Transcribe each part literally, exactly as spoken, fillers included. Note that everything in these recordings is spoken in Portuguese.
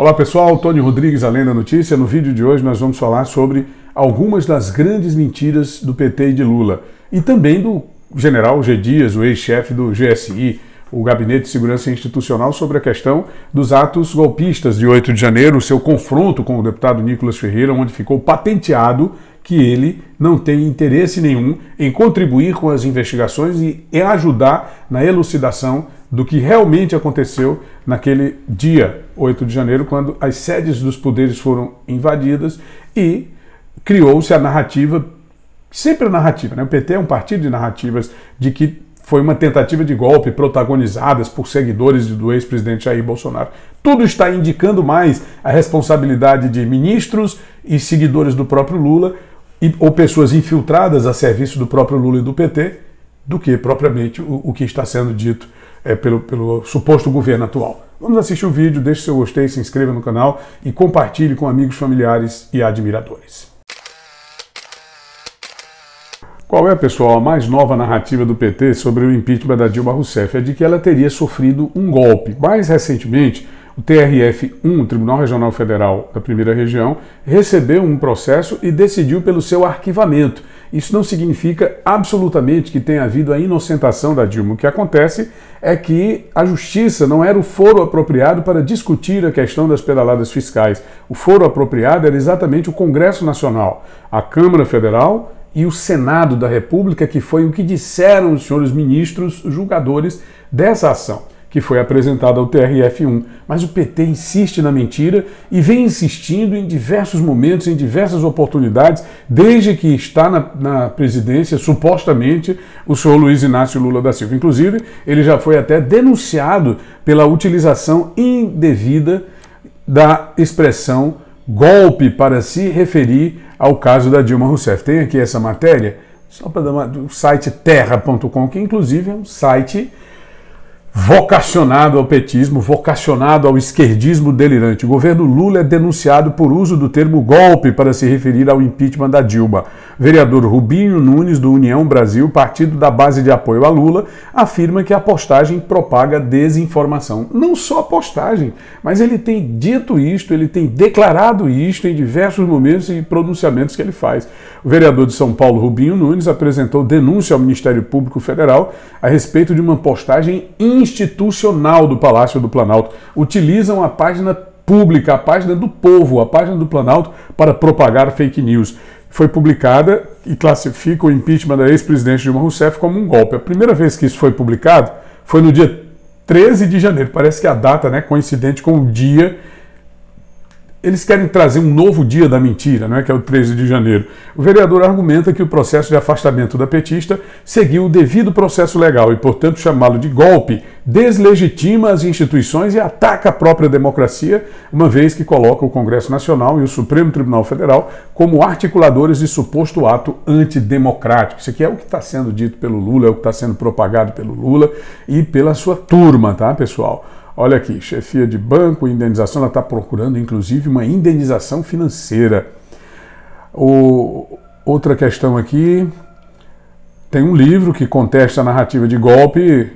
Olá pessoal, Tony Rodrigues, Além da Notícia. No vídeo de hoje nós vamos falar sobre algumas das grandes mentiras do P T e de Lula e também do general G. Dias, o ex-chefe do G S I, o Gabinete de Segurança Institucional, sobre a questão dos atos golpistas de oito de janeiro, o seu confronto com o deputado Nicolas Ferreira, onde ficou patenteado que ele não tem interesse nenhum em contribuir com as investigações e ajudar na elucidação do que realmente aconteceu naquele dia oito de janeiro, quando as sedes dos poderes foram invadidas e criou-se a narrativa, sempre a narrativa, né? O P T é um partido de narrativas de que foi uma tentativa de golpe protagonizadas por seguidores do ex-presidente Jair Bolsonaro. Tudo está indicando mais a responsabilidade de ministros e seguidores do próprio Lula e, ou pessoas infiltradas a serviço do próprio Lula e do P T do que propriamente o, o que está sendo dito É, pelo, pelo suposto governo atual. Vamos assistir o vídeo, deixe seu gostei, se inscreva no canal e compartilhe com amigos, familiares e admiradores. Qual é, pessoal, a mais nova narrativa do P T sobre o impeachment da Dilma Rousseff? É de que ela teria sofrido um golpe. Mais recentemente, o T R F um, Tribunal Regional Federal da Primeira Região, recebeu um processo e decidiu pelo seu arquivamento. Isso não significa absolutamente que tenha havido a inocentação da Dilma. O que acontece é que a Justiça não era o foro apropriado para discutir a questão das pedaladas fiscais. O foro apropriado era exatamente o Congresso Nacional, a Câmara Federal e o Senado da República, que foi o que disseram os senhores ministros julgadores dessa ação, que foi apresentada ao T R F um. Mas o P T insiste na mentira e vem insistindo em diversos momentos, em diversas oportunidades, desde que está na, na presidência, supostamente, o senhor Luiz Inácio Lula da Silva. Inclusive, ele já foi até denunciado pela utilização indevida da expressão golpe para se referir ao caso da Dilma Rousseff. Tem aqui essa matéria, só para dar uma, do site terra ponto com, que inclusive é um site vocacionado ao petismo, vocacionado ao esquerdismo delirante. O governo Lula é denunciado por uso do termo golpe para se referir ao impeachment da Dilma. Vereador Rubinho Nunes, do União Brasil, partido da base de apoio a Lula, afirma que a postagem propaga desinformação. Não só a postagem, mas ele tem dito isto, ele tem declarado isto em diversos momentos e pronunciamentos que ele faz. O vereador de São Paulo, Rubinho Nunes, apresentou denúncia ao Ministério Público Federal a respeito de uma postagem institucional institucional do Palácio do Planalto. Utilizam a página pública, a página do povo, a página do Planalto para propagar fake news. Foi publicada e classifica o impeachment da ex-presidente Dilma Rousseff como um golpe. A primeira vez que isso foi publicado foi no dia treze de janeiro. Parece que a data, né, coincidente com o dia. Eles querem trazer um novo dia da mentira, né, que é o treze de janeiro. O vereador argumenta que o processo de afastamento da petista seguiu o devido processo legal e, portanto, chamá-lo de golpe deslegitima as instituições e ataca a própria democracia, uma vez que coloca o Congresso Nacional e o Supremo Tribunal Federal como articuladores de suposto ato antidemocrático. Isso aqui é o que está sendo dito pelo Lula, é o que está sendo propagado pelo Lula e pela sua turma, tá, pessoal? Olha aqui, chefia de banco, indenização, ela está procurando, inclusive, uma indenização financeira. O, outra questão aqui, tem um livro que contesta a narrativa de golpe.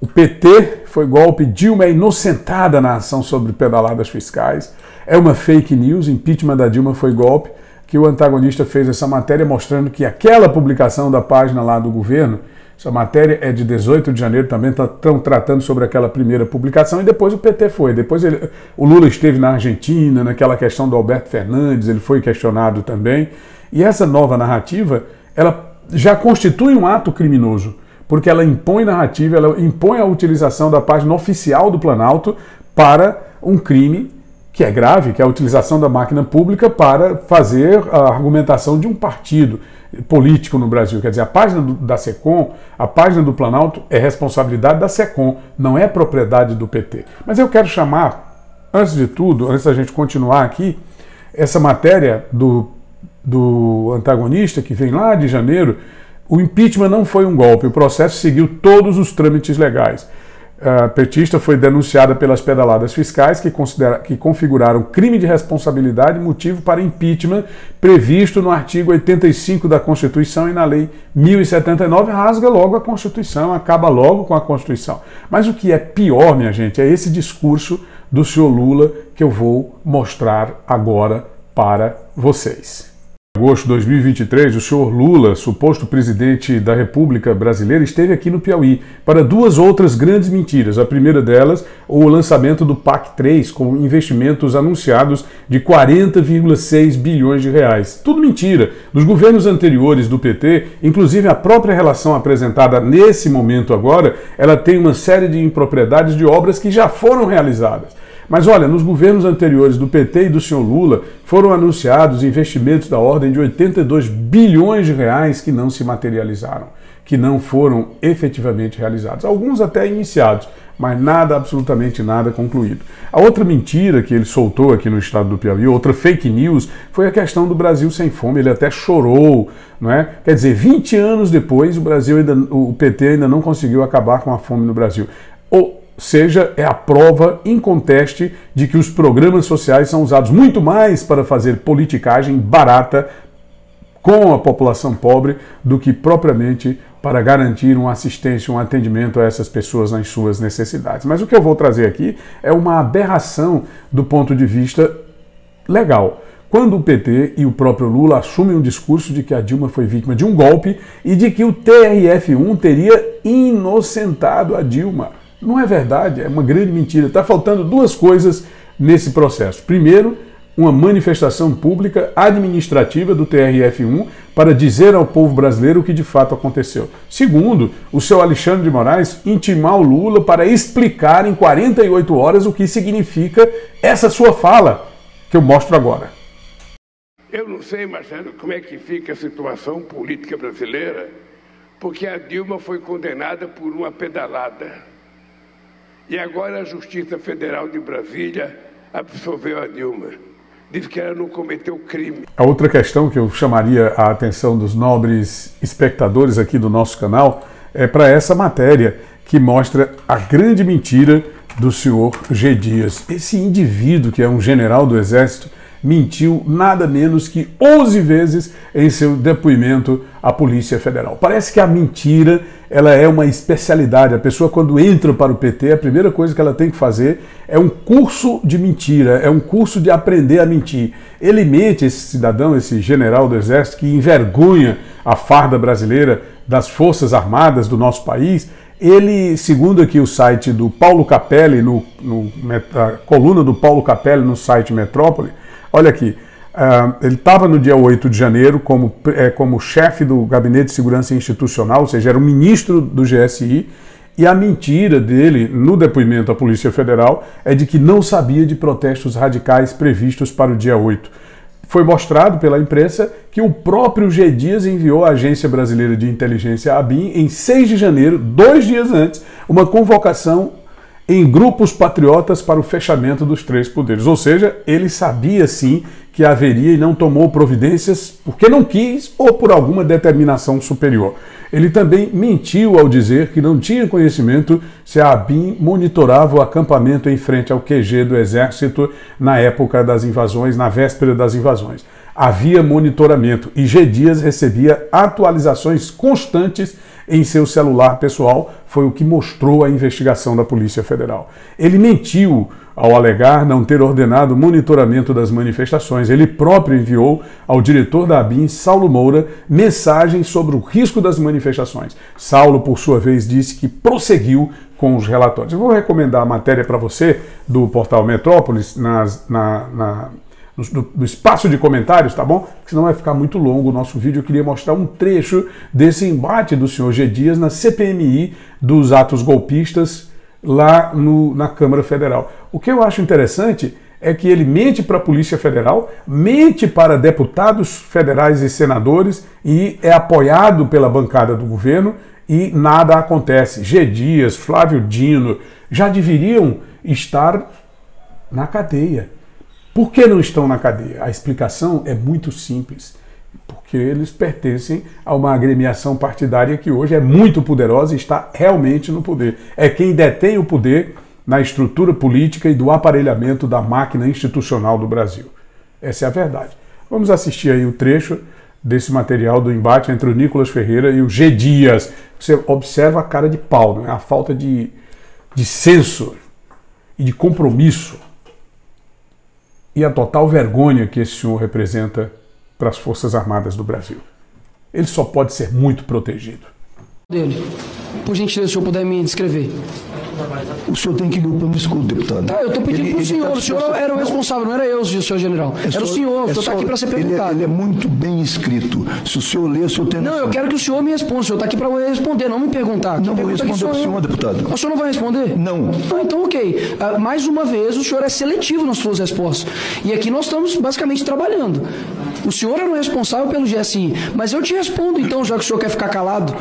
O P T foi golpe, Dilma é inocentada na ação sobre pedaladas fiscais. É uma fake news, impeachment da Dilma foi golpe, que o antagonista fez essa matéria mostrando que aquela publicação da página lá do governo. Essa matéria é de dezoito de janeiro, também estão tratando sobre aquela primeira publicação, e depois o P T foi. Depois ele, o Lula esteve na Argentina, naquela questão do Alberto Fernandes, ele foi questionado também. E essa nova narrativa, ela já constitui um ato criminoso, porque ela impõe narrativa, ela impõe a utilização da página oficial do Planalto para um crime que é grave, que é a utilização da máquina pública para fazer a argumentação de um partido político no Brasil. Quer dizer, a página do, da Secom, a página do Planalto é responsabilidade da Secom, não é propriedade do P T. Mas eu quero chamar, antes de tudo, antes da gente continuar aqui, essa matéria do, do antagonista que vem lá de janeiro, o impeachment não foi um golpe, o processo seguiu todos os trâmites legais. uh, petista foi denunciada pelas pedaladas fiscais que, considera, que configuraram crime de responsabilidade, motivo para impeachment previsto no artigo oitenta e cinco da Constituição e na Lei mil e setenta e nove, rasga logo a Constituição, acaba logo com a Constituição. Mas o que é pior, minha gente, é esse discurso do senhor Lula que eu vou mostrar agora para vocês. Em agosto de dois mil e vinte e três, o senhor Lula, suposto presidente da República Brasileira, esteve aqui no Piauí para duas outras grandes mentiras. A primeira delas, o lançamento do PAC três, com investimentos anunciados de quarenta vírgula seis bilhões de reais. Tudo mentira. Dos governos anteriores do P T, inclusive a própria relação apresentada nesse momento agora, ela tem uma série de impropriedades de obras que já foram realizadas. Mas olha, nos governos anteriores do P T e do senhor Lula foram anunciados investimentos da ordem de oitenta e dois bilhões de reais que não se materializaram, que não foram efetivamente realizados. Alguns até iniciados, mas nada, absolutamente nada concluído. A outra mentira que ele soltou aqui no estado do Piauí, outra fake news, foi a questão do Brasil sem fome. Ele até chorou, não é? Quer dizer, vinte anos depois, o Brasil ainda, o P T ainda não conseguiu acabar com a fome no Brasil. Ou seja, é a prova inconteste de que os programas sociais são usados muito mais para fazer politicagem barata com a população pobre do que propriamente para garantir uma assistência, um atendimento a essas pessoas nas suas necessidades. Mas o que eu vou trazer aqui é uma aberração do ponto de vista legal. Quando o P T e o próprio Lula assumem um discurso de que a Dilma foi vítima de um golpe e de que o T R F um teria inocentado a Dilma. Não é verdade, é uma grande mentira. Está faltando duas coisas nesse processo. Primeiro, uma manifestação pública administrativa do T R F um para dizer ao povo brasileiro o que de fato aconteceu. Segundo, o seu Alexandre de Moraes intimar o Lula para explicar em quarenta e oito horas o que significa essa sua fala, que eu mostro agora. Eu não sei, Marcelo, como é que fica a situação política brasileira, porque a Dilma foi condenada por uma pedalada. E agora a Justiça Federal de Brasília absolveu a Dilma. Diz que ela não cometeu crime. A outra questão que eu chamaria a atenção dos nobres espectadores aqui do nosso canal é para essa matéria que mostra a grande mentira do senhor G. Dias. Esse indivíduo, que é um general do Exército, mentiu nada menos que onze vezes em seu depoimento à Polícia Federal. Parece que a mentira ela é uma especialidade. A pessoa, quando entra para o P T, a primeira coisa que ela tem que fazer é um curso de mentira, é um curso de aprender a mentir. Ele mente, esse cidadão, esse general do Exército, que envergonha a farda brasileira das Forças Armadas do nosso país. Ele, segundo aqui o site do Paulo Capelli, no, no, a coluna do Paulo Capelli no site Metrópole, olha aqui, uh, ele estava no dia oito de janeiro como, é, como chefe do Gabinete de Segurança Institucional, ou seja, era o ministro do G S I, e a mentira dele no depoimento à Polícia Federal é de que não sabia de protestos radicais previstos para o dia oito. Foi mostrado pela imprensa que o próprio G. Dias enviou à Agência Brasileira de Inteligência, ABIN, em seis de janeiro, dois dias antes, uma convocação em grupos patriotas para o fechamento dos três poderes. Ou seja, ele sabia sim que haveria e não tomou providências porque não quis ou por alguma determinação superior. Ele também mentiu ao dizer que não tinha conhecimento se a ABIN monitorava o acampamento em frente ao Q G do Exército na época das invasões, na véspera das invasões. Havia monitoramento e G. Dias recebia atualizações constantes em seu celular pessoal, foi o que mostrou a investigação da Polícia Federal. Ele mentiu ao alegar não ter ordenado o monitoramento das manifestações. Ele próprio enviou ao diretor da ABIN, Saulo Moura, mensagens sobre o risco das manifestações. Saulo, por sua vez, disse que prosseguiu com os relatórios. Eu vou recomendar a matéria para você do portal Metrópoles nas, na... na No, no espaço de comentários, tá bom? Porque senão vai ficar muito longo o nosso vídeo. Eu queria mostrar um trecho desse embate do senhor G. Dias na C P M I dos atos golpistas lá no, na Câmara Federal. O que eu acho interessante é que ele mente para a Polícia Federal, mente para deputados federais e senadores e é apoiado pela bancada do governo e nada acontece. G. Dias, Flávio Dino já deveriam estar na cadeia. Por que não estão na cadeia? A explicação é muito simples. porque eles pertencem a uma agremiação partidária que hoje é muito poderosa e está realmente no poder. É quem detém o poder na estrutura política e do aparelhamento da máquina institucional do Brasil. Essa é a verdade. Vamos assistir aí o trecho desse material do embate entre o Nicolas Ferreira e o G. Dias. Você observa a cara de pau, né? A falta de, de senso e de compromisso e a total vergonha que esse senhor representa para as Forças Armadas do Brasil. Ele só pode ser muito protegido. Dele. Por gentileza, se o senhor puder me descrever. O senhor tem que ir para o escudo, deputado. Tá, eu estou pedindo para o senhor. Tá, o senhor só... era o responsável, não era eu, senhor general. É era só, o senhor, é o senhor está aqui para ser perguntado. Ele é, ele é muito bem escrito. Se o senhor ler, o senhor tem... Não, eu quero que o senhor me responda. O senhor está aqui para responder, não me perguntar. Não vou responder para o senhor, deputado. O senhor não vai responder? Não. Ah, então, ok. Ah, mais uma vez, o senhor é seletivo nas suas respostas. E aqui nós estamos basicamente trabalhando. O senhor era o responsável pelo G S I. Mas eu te respondo, então, já que o senhor quer ficar calado.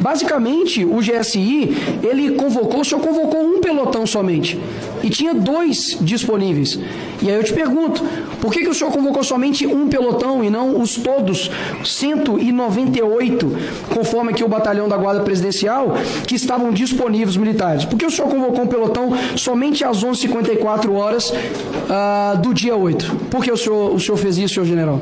Basicamente, o G S I, ele convocou, o senhor convocou um pelotão somente. E tinha dois disponíveis. E aí eu te pergunto, por que que o senhor convocou somente um pelotão e não os todos, cento e noventa e oito, conforme aqui o batalhão da Guarda Presidencial, que estavam disponíveis militares? Por que o senhor convocou um pelotão somente às onze e cinquenta e quatro horas uh, do dia oito? Por que o senhor, o senhor fez isso, senhor general?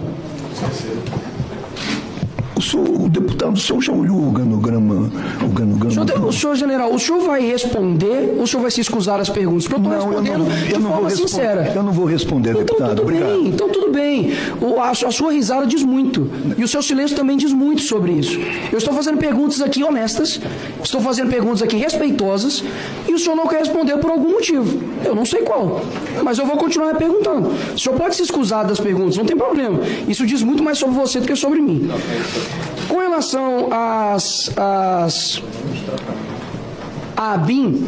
O, senhor, o deputado, o senhor já olhou o organograma? O, ganograma, o, senhor, o senhor, general, o senhor vai responder ou o senhor vai se escusar as perguntas? Porque eu estou respondendo eu não, eu de não forma sincera. Eu não vou responder, então, deputado. Tudo bem, então tudo bem. O, a, a sua risada diz muito. E o seu silêncio também diz muito sobre isso. Eu estou fazendo perguntas aqui honestas, estou fazendo perguntas aqui respeitosas, e o senhor não quer responder por algum motivo. Eu não sei qual, mas eu vou continuar perguntando. O senhor pode se escusar das perguntas, não tem problema. Isso diz muito mais sobre você do que sobre mim. Com relação às, às, à ABIN,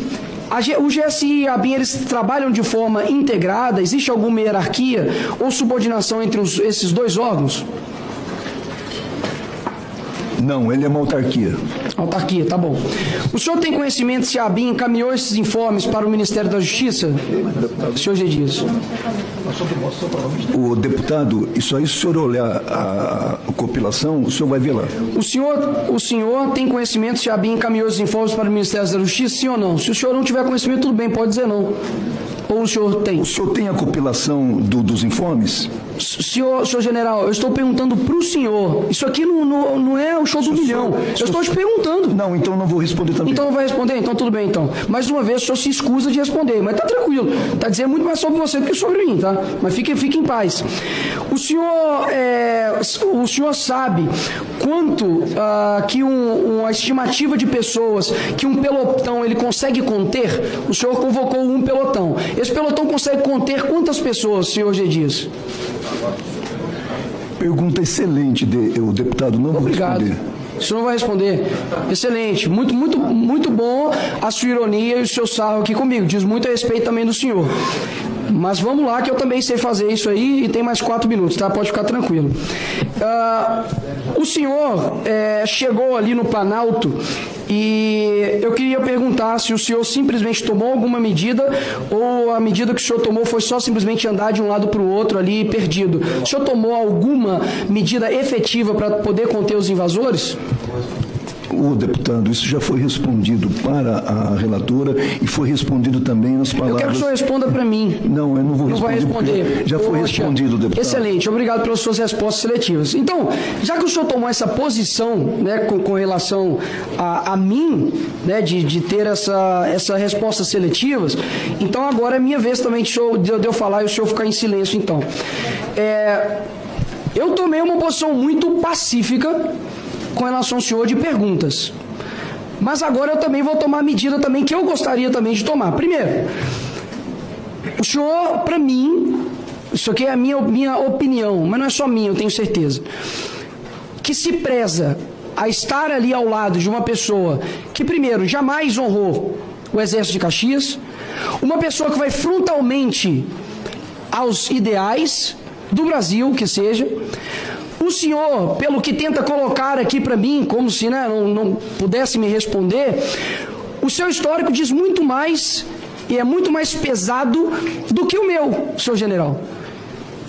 a, o G S I e a ABIN, eles trabalham de forma integrada? Existe alguma hierarquia ou subordinação entre os, esses dois órgãos? Não, ele é uma autarquia. Autarquia, tá bom. O senhor tem conhecimento se a ABIN encaminhou esses informes para o Ministério da Justiça? O senhor G. Dias. O deputado, isso aí, se o senhor olhar a compilação, o senhor vai ver lá. O senhor, o senhor tem conhecimento se a ABIN encaminhou esses informes para o Ministério da Justiça, sim ou não? Se o senhor não tiver conhecimento, tudo bem, pode dizer não. Ou o senhor tem? O senhor tem a compilação do, dos informes? Senhor, senhor general, eu estou perguntando para o senhor. Isso aqui não, não, não é o show do milhão. Eu estou te perguntando. Não, então não vou responder também. Então não vai responder? Então tudo bem, então. Mais uma vez, o senhor se escusa de responder, mas tá tranquilo. Tá dizendo muito mais sobre você do que sobre mim, tá? Mas fique, fique em paz. O senhor, é, o senhor sabe quanto ah, que um, uma estimativa de pessoas que um pelotão ele consegue conter? O senhor convocou um pelotão. Esse pelotão consegue conter quantas pessoas, senhor G. Dias? Pergunta excelente, de, o deputado não Obrigado. Vou responder. O senhor não vai responder? Excelente. Muito, muito, muito bom a sua ironia e o seu sarro aqui comigo. Diz muito a respeito também do senhor. Mas vamos lá, que eu também sei fazer isso aí e tem mais quatro minutos, tá? Pode ficar tranquilo. Uh, o senhor é, chegou ali no Planalto e eu queria perguntar se o senhor simplesmente tomou alguma medida ou a medida que o senhor tomou foi só simplesmente andar de um lado para o outro ali perdido. O senhor tomou alguma medida efetiva para poder conter os invasores? O deputado, isso já foi respondido para a relatora e foi respondido também nas palavras... Eu quero que o senhor responda para mim. Não, eu não vou responder. Não vai responder. Já foi respondido, deputado. Excelente, obrigado pelas suas respostas seletivas. Então, já que o senhor tomou essa posição, né, com, com relação a, a mim, né, de, de ter essa, essa resposta seletivas, então agora é minha vez também de, show, de eu falar e o senhor ficar em silêncio, então. É, eu tomei uma posição muito pacífica com relação ao senhor de perguntas. Mas agora eu também vou tomar a medida também que eu gostaria também de tomar. Primeiro, o senhor, para mim, isso aqui é a minha, minha opinião, mas não é só minha, eu tenho certeza, que se preza a estar ali ao lado de uma pessoa que, primeiro, jamais honrou o Exército de Caxias, uma pessoa que vai frontalmente aos ideais do Brasil, que seja... O senhor, pelo que tenta colocar aqui para mim, como se né, não, não pudesse me responder, o seu histórico diz muito mais e é muito mais pesado do que o meu, senhor general.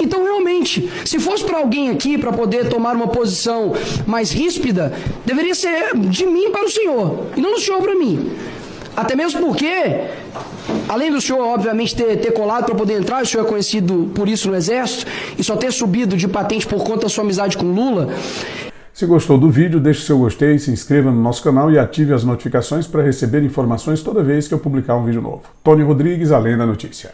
Então, realmente, se fosse para alguém aqui, para poder tomar uma posição mais ríspida, deveria ser de mim para o senhor, e não do senhor para mim. Até mesmo porque, além do senhor, obviamente, ter, ter colado para poder entrar, o senhor é conhecido por isso no Exército, e só ter subido de patente por conta da sua amizade com Lula. Se gostou do vídeo, deixe seu gostei, se inscreva no nosso canal e ative as notificações para receber informações toda vez que eu publicar um vídeo novo. Tony Rodrigues, Além da Notícia.